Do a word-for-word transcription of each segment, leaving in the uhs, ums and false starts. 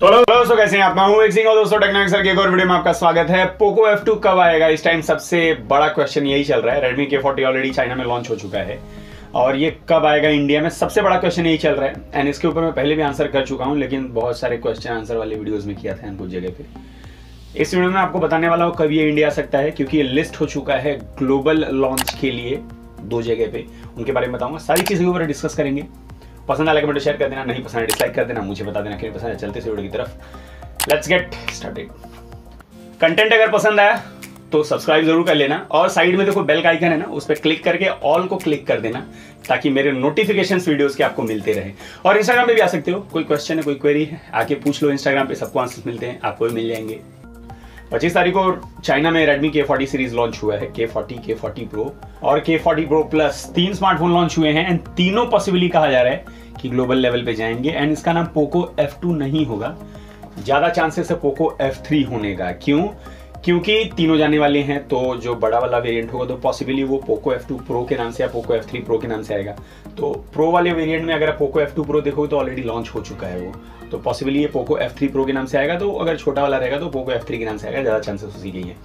तो दोस्तों कैसे हैं आप, मैं हूं एक सिंह और दोस्तों टेक्निक सर के एक और वीडियो में आपका स्वागत है। पोको एफ टू कब आएगा? इस टाइम सबसे बड़ा क्वेश्चन यही चल रहा है। Redmi K forty already China में लॉन्च हो चुका है और ये कब आएगा इंडिया में, सबसे बड़ा क्वेश्चन यही चल रहा है। एंड इसके ऊपर मैं पहले भी आंसर कर चुका हूँ, लेकिन बहुत सारे क्वेश्चन आंसर वाले वीडियोज में किया था कुछ जगह पर। इस वीडियो में आपको बताने वाला हूँ कब ये इंडिया आ सकता है, क्योंकि ये लिस्ट हो चुका है ग्लोबल लॉन्च के लिए दो जगह पे। उनके बारे में बताऊंगा, सारी चीज़ें के ऊपर डिस्कस करेंगे। पसंद आया कमेंट शेयर कर देना, नहीं पसंद है डिसलाइक कर देना, मुझे बता देना कि पसंद है। चलते से वीडियो की तरफ, लेट्स गेट स्टार्टेड। कंटेंट अगर पसंद आया तो सब्सक्राइब जरूर कर लेना और साइड में देखो बेल का आइकन है ना, उस पर क्लिक करके ऑल को क्लिक कर देना ताकि मेरे नोटिफिकेशंस वीडियोस के आपको मिलते रहे। और इंस्टाग्राम पे भी आ सकते हो, कोई क्वेश्चन है कोई क्वेरी है आके पूछ लो। इंस्टाग्राम पे सबको आंसर्स मिलते हैं, आपको भी मिल जाएंगे। पच्चीस तारीख को चाइना में Redmi K forty series launch हुआ है। के फोर्टी, के फोर्टी प्रो और के फोर्टी प्रो प्लस तीन स्मार्टफोन लॉन्च हुए हैं एंड तीनों पॉसिबली कहा जा रहा है कि ग्लोबल लेवल पे जाएंगे। एंड इसका नाम पोको एफ टू नहीं होगा, ज़्यादा चांसेस है पोको एफ थ्री होने का। क्यों? क्योंकि तीनों जाने वाले हैं, तो जो बड़ा वाला वेरिएंट होगा तो पॉसिबली वो पोको एफ टू प्रो के नाम से या पोको एफ थ्री प्रो के नाम से आएगा। तो प्रो वाले वेरिएंट में अगर आप पोको एफ टू प्रो देखोगे तो ऑलरेडी लॉन्च हो चुका है वो, तो पॉसिबली ये पोको एफ थ्री प्रो के नाम से आएगा। तो अगर छोटा वाला रहेगा तो पोको एफ थ्री के नाम से आएगा, ज़्यादा चांसेस उसी के ही है।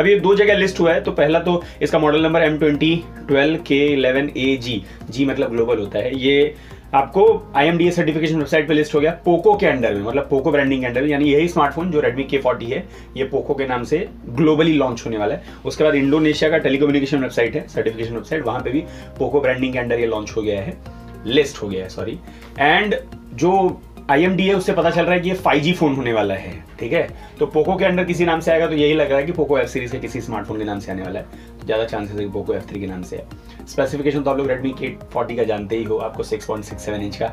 अब ये दो जगह लिस्ट हुआ है, तो पहला तो इसका model number M twenty twelve K eleven A G, G मतलब ग्लोबल होता है। ये आपको I M D A certification website पे लिस्ट हो गया पोको के अंडर में, मतलब पोको ब्रांडिंग के अंडर में। यानी यही स्मार्टफोन जो रेडमी के फोर्टी है ये पोको के नाम से ग्लोबली लॉन्च होने वाला है। उसके बाद इंडोनेशिया का टेलीकम्युनिकेशन वेबसाइट है, सर्टिफिकेशन वेबसाइट, वहाँ पे भी पोको ब्रांडिंग के अंडर ये लॉन्च हो गया है, लिस्ट हो गया है सॉरी। एंड जो आई एम डी ए उससे पता चल रहा है कि ये फाइव जी फोन होने वाला है, ठीक है। तो पोको के अंडर किसी नाम से आएगा तो यही लग रहा है कि पोको एफ सीरीज के किसी स्मार्टफोन के नाम से आने वाला है, तो ज़्यादा चांसेस है कि पोको एफ थ्री के नाम से है। स्पेसिफिकेशन तो आप लोग रेडमी के फोर्टी का जानते ही हो, आपको six point six seven inch का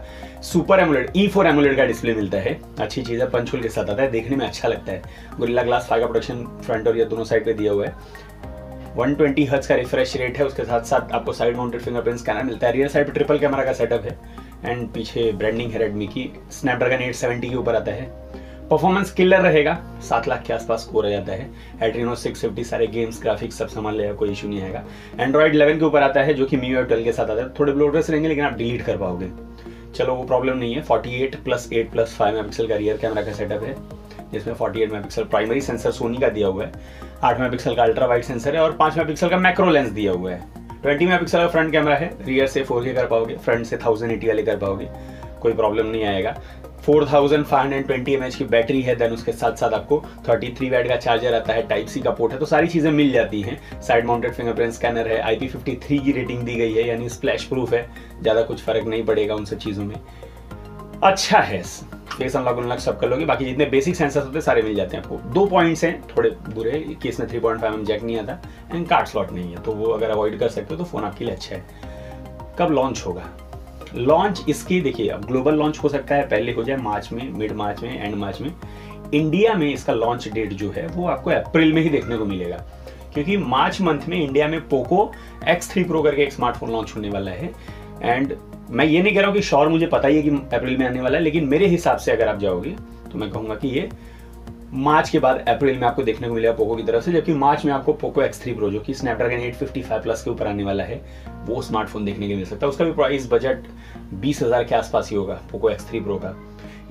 super AMOLED E four AMOLED का डिस्प्ले मिलता है। अच्छी चीज़ है, पंच होल के साथ आता है, देखने में अच्छा लगता है। गोरिल्ला ग्लास फाइव का प्रोटेक्शन फ्रंट और ये दोनों साइड पर दिया हुआ है। वन ट्वेंटी हर्ट्ज का रिफ्रेश रेट है, उसके साथ साथ आपको साइड माउंटेड फिंगरप्रिंट स्कैनर मिलता है। रियर साइड पर ट्रिपल कैमरा का सेटअप है एंड पीछे ब्रांडिंग है रेडमी की, स्नैपड्रैगन एट सेवेंटी के ऊपर आता है। परफॉर्मेंस किलर रहेगा, सात लाख के आसपास स्कोर आ जाता है। एड्रेनो सिक्स फिफ्टी, सारे गेम्स ग्राफिक्स सब संभाल लेगा, कोई इशू नहीं आएगा। एंड्रॉइड इलेवन के ऊपर आता है जो कि M I U I twelve के साथ आता है। थोड़े ब्लोटर्स रहेंगे लेकिन आप डिलीट कर पाओगे, चलो वो प्रॉब्लम नहीं है। Forty eight plus eight plus five megapixel का रियर कैमरा का सेटअप है जिसमें forty eight megapixel primary sensor Sony का दिया हुआ है, आठ मेगापिक्सल का अल्ट्रा वाइड सेंसर है और पाँच मेगापिक्सल का मैक्रो लेंस दिया हुआ है। ट्वेंटी मेगापिक्सल का फ्रंट कैमरा है, रियर से फोर के कर पाओगे, फ्रंट से वन थाउजेंड एटी वाले कर पाओगे, कोई प्रॉब्लम नहीं आएगा। Four thousand five hundred twenty mAh की बैटरी है, देन उसके साथ साथ आपको थर्टी थ्री वाट का चार्जर आता है, टाइप सी का पोर्ट है, तो सारी चीज़ें मिल जाती हैं। साइड माउंटेड फिंगरप्रिंट स्कैनर है, आई पी फिफ्टी थ्री की रेटिंग दी गई है यानी स्प्लैश प्रूफ है, ज़्यादा कुछ फर्क नहीं पड़ेगा उन सब चीज़ों में। अच्छा है, फेस अनलॉक अनलॉक सब कर लोगे, बाकी जितने बेसिक सेंसर्स होते हैं सारे मिल जाते हैं आपको। दो पॉइंट्स हैं थोड़े बुरे कि इसमें three point five mm jack नहीं आता एंड कार्ड स्लॉट नहीं है, तो वो अगर अवॉइड कर सकते हो तो फ़ोन आपके लिए अच्छा है। कब लॉन्च होगा? लॉन्च इसकी देखिए, अब ग्लोबल लॉन्च हो सकता है पहले हो जाए मार्च में, मिड मार्च में, एंड मार्च में। इंडिया में इसका लॉन्च डेट जो है वो आपको अप्रैल में ही देखने को मिलेगा, क्योंकि मार्च मंथ में इंडिया में पोको एक्स थ्री प्रो करके एक स्मार्टफोन लॉन्च होने वाला है। एंड मैं ये नहीं कह रहा हूँ कि श्योर, मुझे पता ही है कि अप्रैल में आने वाला है, लेकिन मेरे हिसाब से अगर आप जाओगे तो मैं कहूँगा कि ये मार्च के बाद अप्रैल में आपको देखने को मिलेगा पोको की तरफ से। जबकि मार्च में आपको पोको एक्स थ्री प्रो जो कि Snapdragon eight fifty five plus के ऊपर आने वाला है वो स्मार्टफोन देखने के मिल सकता है। उसका भी प्राइस बजट बीस हज़ार के आसपास ही होगा पोको एक्स थ्री प्रो का।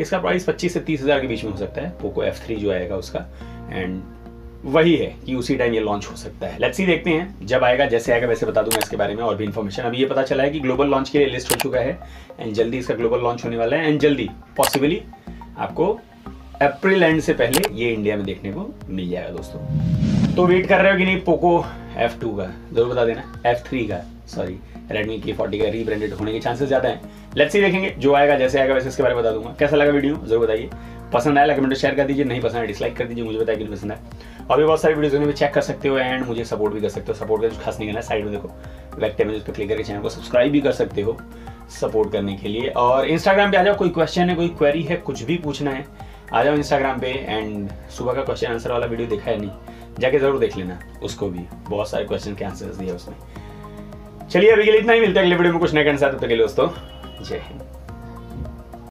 इसका प्राइस पच्चीस से तीस हज़ार के बीच में हो सकता है पोको एफ थ्री जो आएगा उसका, एंड वही है कि उसी टाइम ये लॉन्च हो सकता है। लेट्स सी, देखते हैं जब आएगा, जैसे आएगा वैसे बता दूंगा इसके बारे में और भी इन्फॉर्मेशन। अभी ये पता चला है कि ग्लोबल लॉन्च के लिए लिस्ट हो चुका है एंड जल्दी इसका ग्लोबल लॉन्च होने वाला है एंड जल्दी पॉसिबली आपको अप्रैल एंड से पहले ये इंडिया में देखने को मिल जाएगा दोस्तों। तो वेट कर रहे हो कि नहीं पोको एफ टू का? जरूर बता देना, एफ थ्री का सॉरी रेडमी के फोर्टी का रीब्रांडेड होने के चांसेस ज़्यादा हैं। लेट्स सी, देखेंगे जो आएगा, जैसे आएगा वैसे इसके बारे में बता दूंगा। कैसा लगा वीडियो जरूर बताइए, पसंद आया कमेंट शेयर कर दीजिए, नहीं पसंद है डिसलाइक कर दीजिए, मुझे बताया कि नहीं पसंद है। और भी बहुत सारी वीडियोज में भी चेक कर सकते हो एंड मुझे सपोर्ट भी कर सकते हो। सपोर्ट का कुछ खास नहीं करना, साइड में देखो बैक टैब में उस पर क्लिक करके चैनल को सब्सक्राइब भी कर सकते हो सपोर्ट करने के लिए। और इंस्टाग्राम पे आ जाओ, कोई क्वेश्चन है कोई क्वेरी है कुछ भी पूछना है आ जाओ इंस्टाग्राम पे। एंड सुबह का क्वेश्चन आंसर वाला वीडियो देखा है नहीं, जाके जरूर देख लेना, उसको भी बहुत सारे क्वेश्चन के आंसर दिए उसमें। चलिए अभी के लिए इतना ही, मिलता है अगले वीडियो में कुछ नए के साथ। तब तक के लिए दोस्तों जय हिंद।